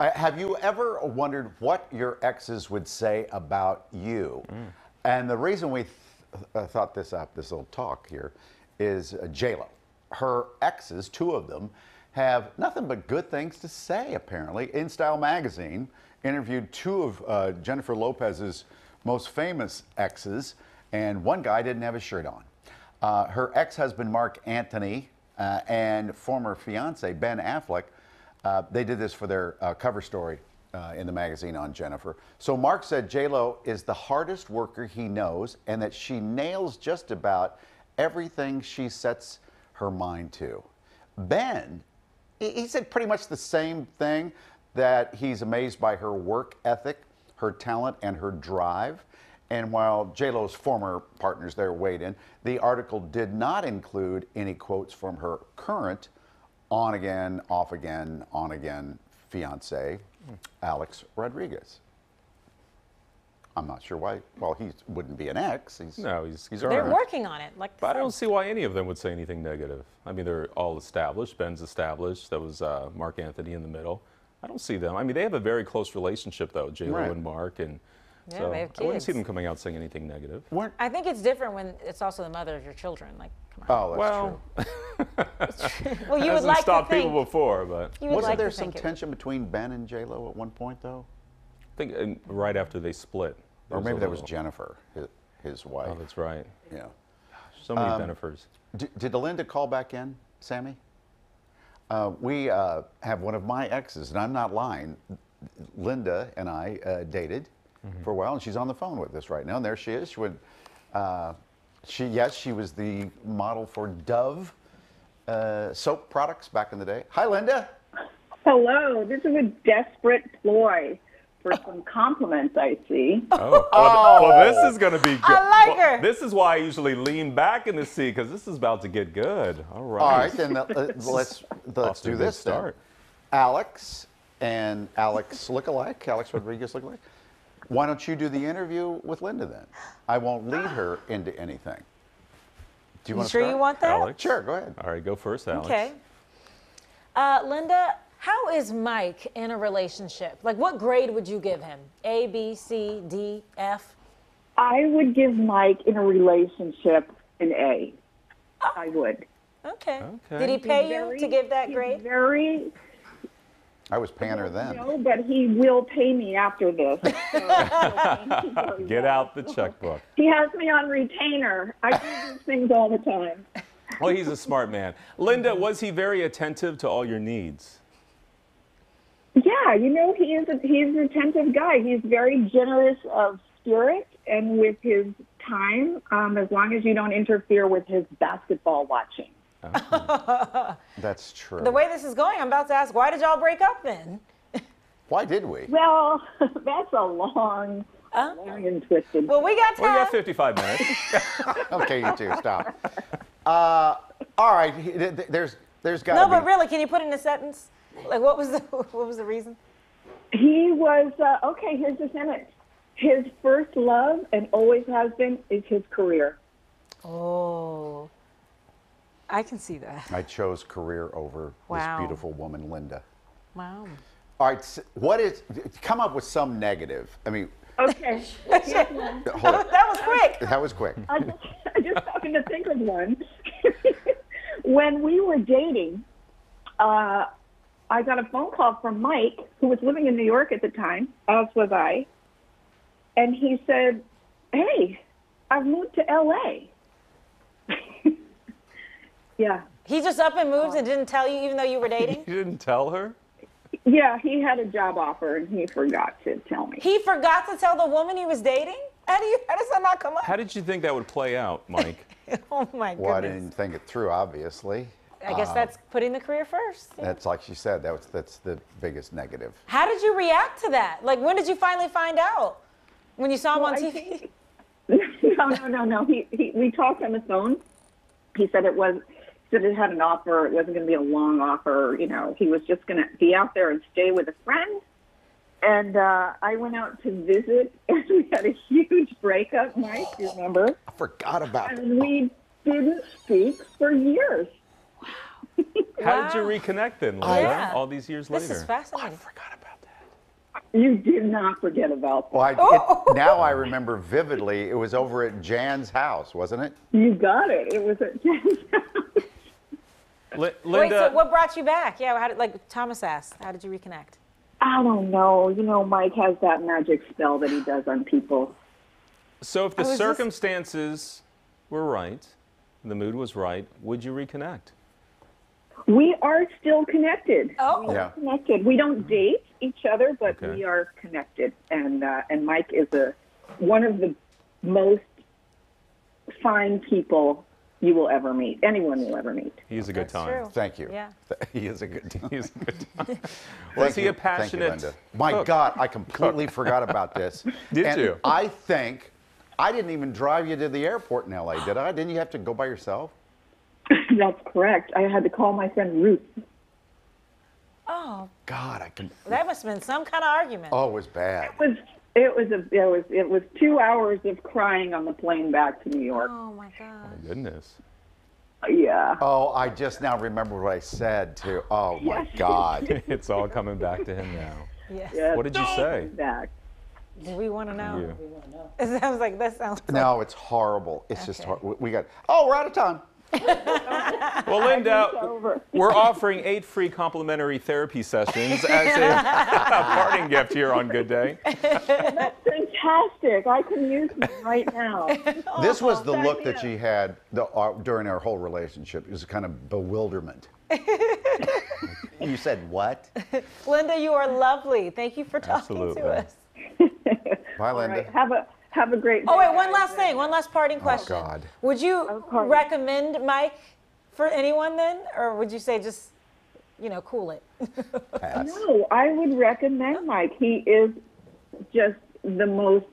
Have you ever wondered what your exes would say about you? And the reason we thought this up, this little talk here, is J-Lo. Her exes, two of them, have nothing but good things to say, apparently. InStyle Magazine interviewed two of Jennifer Lopez's most famous exes, and one guy didn't have his shirt on. Her ex-husband, Marc Anthony, and former fiance, Ben Affleck, they did this for their cover story in the magazine on Jennifer. So Mark said J-Lo is the hardest worker he knows and that she nails just about everything she sets her mind to. Ben, he said pretty much the same thing, that he's amazed by her work ethic, her talent, and her drive. And while J-Lo's former partners there weighed in, the article did not include any quotes from her current on-again, off-again, on-again fiancé, Alex Rodriguez. I'm not sure why. Well, he wouldn't be an ex. He's they're right. Working on it. Like, but I don't see why any of them would say anything negative. I mean, they're all established. Ben's established. That was Marc Anthony in the middle. I don't see them. I mean, they have a very close relationship, though, J-Lo and Mark. And yeah, so they have kids. I wouldn't see them coming out saying anything negative. I think it's different when it's also the mother of your children. Like, come on. Oh, that's true. Well, you would like to stop people before, but wasn't there some tension between Ben and J-Lo at one point, though? I think right after they split, or maybe that was Jennifer, his wife. Oh, that's right. Yeah, so many Jennifers. Did Linda call back in, Sammy? We have one of my exes, and I'm not lying. Linda and I dated for a while, and she's on the phone with us right now. And there she is. She would. She was the model for Dove. Soap products back in the day. Hi, Linda. Hello. This is a desperate ploy for some compliments, I see. Oh, well, this is going to be good. I like her. This is why I usually lean back in the seat, because this is about to get good. All right. All right, then let's do this start. Then. Alex and Alex lookalike, Alex Rodriguez lookalike. Why don't you do the interview with Linda then? I won't lead her into anything. Do you sure you want that? Alex? Sure, go ahead. All right, go first, Alex. Okay. Linda, how is Mike in a relationship? Like, what grade would you give him? A, B, C, D, F? I would give Mike in a relationship an A. Oh. I would. Okay. Did he pay you to give that grade? I was paying her then. No, but he will pay me after this. So get out the checkbook. He has me on retainer. I do these things all the time. Well, he's a smart man. Linda, was he very attentive to all your needs? Yeah, you know, he's an attentive guy. He's very generous of spirit and with his time, as long as you don't interfere with his basketball watching. Oh. That's true. The way this is going, I'm about to ask, why did y'all break up then? Why did we? Well, that's a long, long and twisted. Well, we got time. We got 55 minutes. Okay, you two, stop. All right, there's got to be. No, but really, can you put in a sentence? Like, what was the reason? He was okay. Here's the sentence. His first love, and always has been, is his career. Oh. I can see that. I chose career over this beautiful woman, Linda. Wow. All right, come up with some negative. I mean. Okay. That was quick. That was quick. I just happened to think of one. When we were dating, I got a phone call from Mike, who was living in New York at the time, as was I, and he said, "Hey, I've moved to L.A." Yeah. He just up and moved and didn't tell you, even though you were dating? You didn't tell her? Yeah, he had a job offer and he forgot to tell me. He forgot to tell the woman he was dating? How does that not come up? How did you think that would play out, Mike? Oh, my goodness. Well, I didn't think it through, obviously. I guess that's putting the career first. Yeah. That's like she said, that's the biggest negative. How did you react to that? Like, when did you finally find out? When you saw him on TV? No. We talked on the phone. He said it had an offer. It wasn't going to be a long offer. You know, he was just going to be out there and stay with a friend. And I went out to visit, and we had a huge breakup, Mike, you remember? I forgot about it. And we didn't speak for years. Wow. How did you reconnect then, Linda, all these years later? This is fascinating. Oh, I forgot about that. You did not forget about that. Well, now I remember vividly. It was over at Jan's house, wasn't it? You got it. It was at Jan's house. Linda. Wait, so what brought you back? Yeah, how did, like Thomas asked, how did you reconnect? I don't know. You know, Mike has that magic spell that he does on people. So if the circumstances were right, the mood was right, would you reconnect? We are still connected. Oh, yeah. Connected. We don't date each other, but we are connected. And Mike is one of the most fine people you will ever meet. Anyone will ever meet. He's a good time. True. Thank you. Yeah. He is a good time. He's a good time. Was he a passionate cook? Thank you, Linda. My God, I completely forgot about this. Did you? I didn't even drive you to the airport in LA, did I? Didn't you have to go by yourself? That's correct. I had to call my friend Ruth. Oh God, that must have been some kind of argument. Oh, it was bad. It was 2 hours of crying on the plane back to New York. Oh my God. Oh, goodness. Yeah. Oh, I just now remember what I said too. Oh my God. It's all coming back to him now. Yes. Yes. What did you say? Back. We want to know. Yeah. We want to know. It sounds like that sounds. No, it's horrible. It's just horrible. We got. Oh, we're out of time. Well, Linda, we're offering 8 free complimentary therapy sessions as a parting gift here on Good Day. That's fantastic. I can use them right now. This was the look that she had during our whole relationship. It was a kind of bewilderment. You said what? Linda, you are lovely. Thank you for talking to us. Bye, Linda. Right. Have a great day. Oh, wait, one last thing. One last parting question. Oh, God. Would you recommend Mike for anyone then? Or would you say just, you know, cool it? Pass. No, I would recommend Mike. He is just the most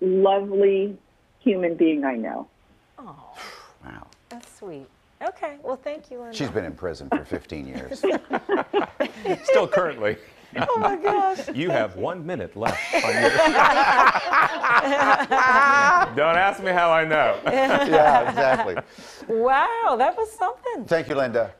lovely human being I know. Oh. Wow. That's sweet. Okay. Well, thank you, Linda. She's been in prison for 15 years. Still currently. Oh my gosh. You have 1 minute left on your... Don't ask me how I know. Yeah, exactly. Wow, that was something. Thank you, Linda. Okay.